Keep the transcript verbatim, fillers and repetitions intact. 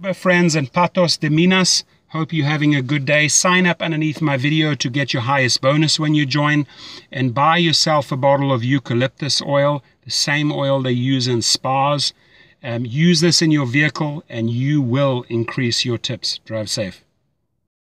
My friends and Patos de Minas, hope you're having a good day. Sign up underneath my video to get your highest bonus when you join, and buy yourself a bottle of eucalyptus oil, the same oil they use in spas. Um, use this in your vehicle and you will increase your tips. Drive safe.